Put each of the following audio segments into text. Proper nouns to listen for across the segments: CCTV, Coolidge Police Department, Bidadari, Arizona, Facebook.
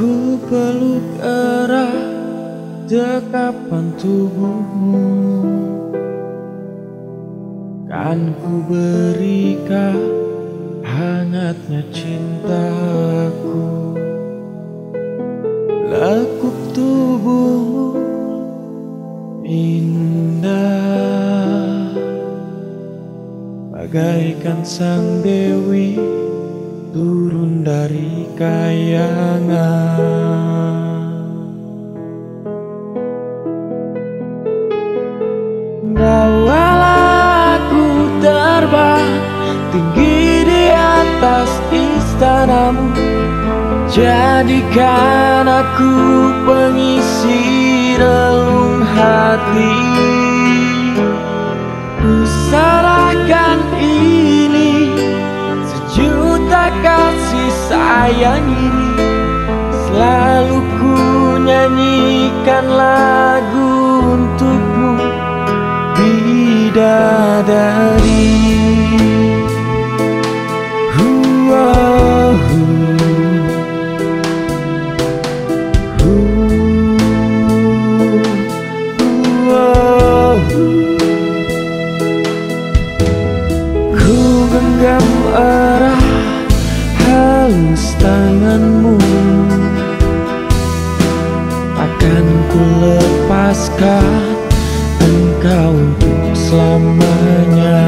Ku peluk erat dekapan tubuhmu, kan ku berikan hangatnya cintaku. Lekup tubuhmu indah, bagaikan sang dewi turun dari kayangan. Bawalah aku terbang tinggi di atas istanamu, jadikan aku pengisi relung hati. Ku serahkan ini kasih sayang ini, selalu ku nyanyikan lagu untukmu, bidadari. Ku genggam erat tanganmu, akan ku lepaskan engkau untuk selamanya.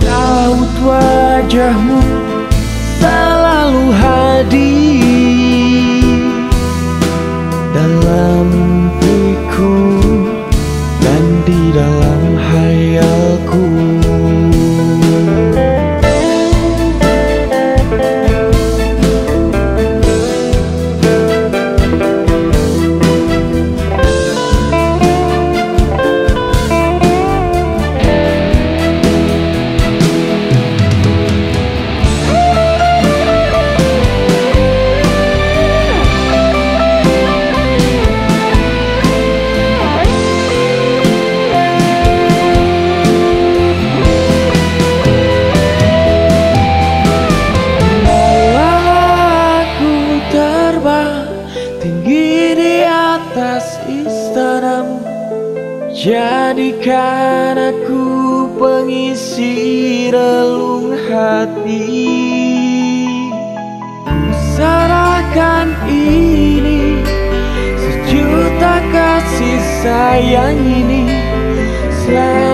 Raut wajahmu selalu hadir dalam mimpiku dan di dalam hayalku. Istanamu, jadikan aku pengisi relung hati. Ku serahkan ini sejuta kasih sayang ini.